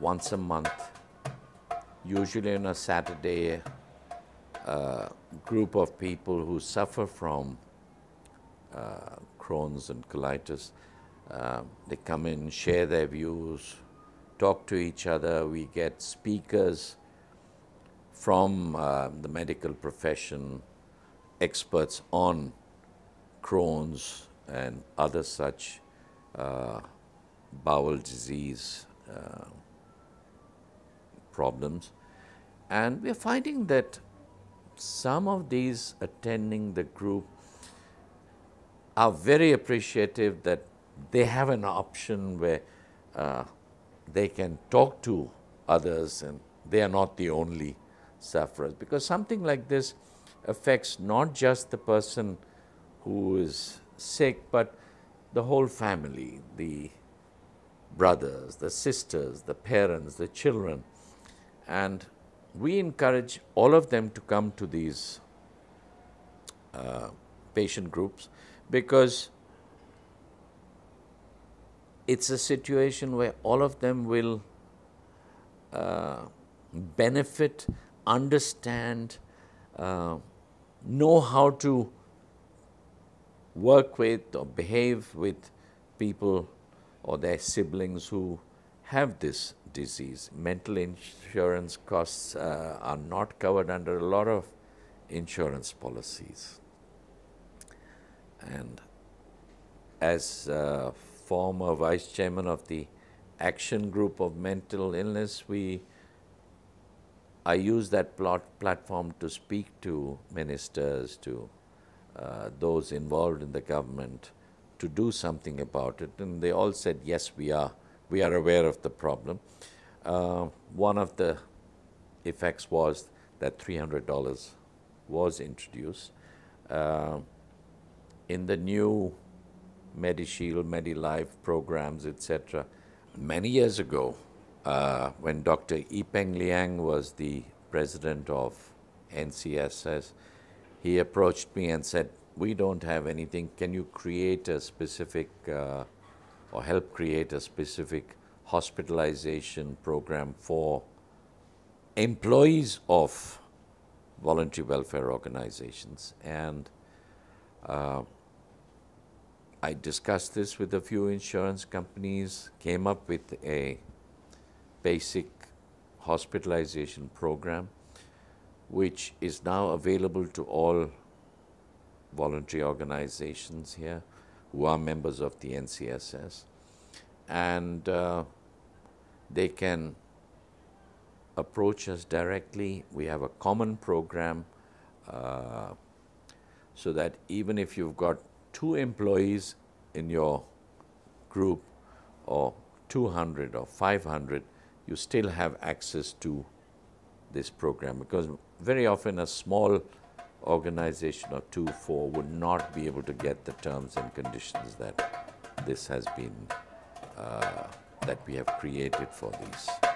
Once a month, usually on a Saturday, a group of people who suffer from Crohn's and colitis, they come in, share their views, talk to each other. We get speakers from the medical profession, experts on Crohn's and other such bowel disease problems, and we're finding that some of these attending the group are very appreciative that they have an option where they can talk to others and they are not the only sufferers, because something like this affects not just the person who is sick but the whole family, the brothers, the sisters, the parents, the children. And we encourage all of them to come to these patient groups, because it's a situation where all of them will benefit, understand, know how to work with or behave with people or their siblings who have this disease. Mental insurance costs are not covered under a lot of insurance policies. And as former vice chairman of the Action Group of Mental Illness, I use that platform to speak to ministers, to those involved in the government, to do something about it. And they all said, yes, we are aware of the problem. One of the effects was that $300 was introduced. In the new MediShield, MediLife programs, etc. Many years ago, when Dr. Yipeng Liang was the president of NCSS, he approached me and said, we don't have anything. Can you create a specific or help create a specific hospitalization program for employees of voluntary welfare organizations? And I discussed this with a few insurance companies, came up with a basic hospitalization program, which is now available to all voluntary organizations here who are members of the NCSS, and they can approach us directly. We have a common program so that even if you've got 2 employees in your group, or 200 or 500, you still have access to this program, because very often a small organization of 2-4 would not be able to get the terms and conditions that we have created for these.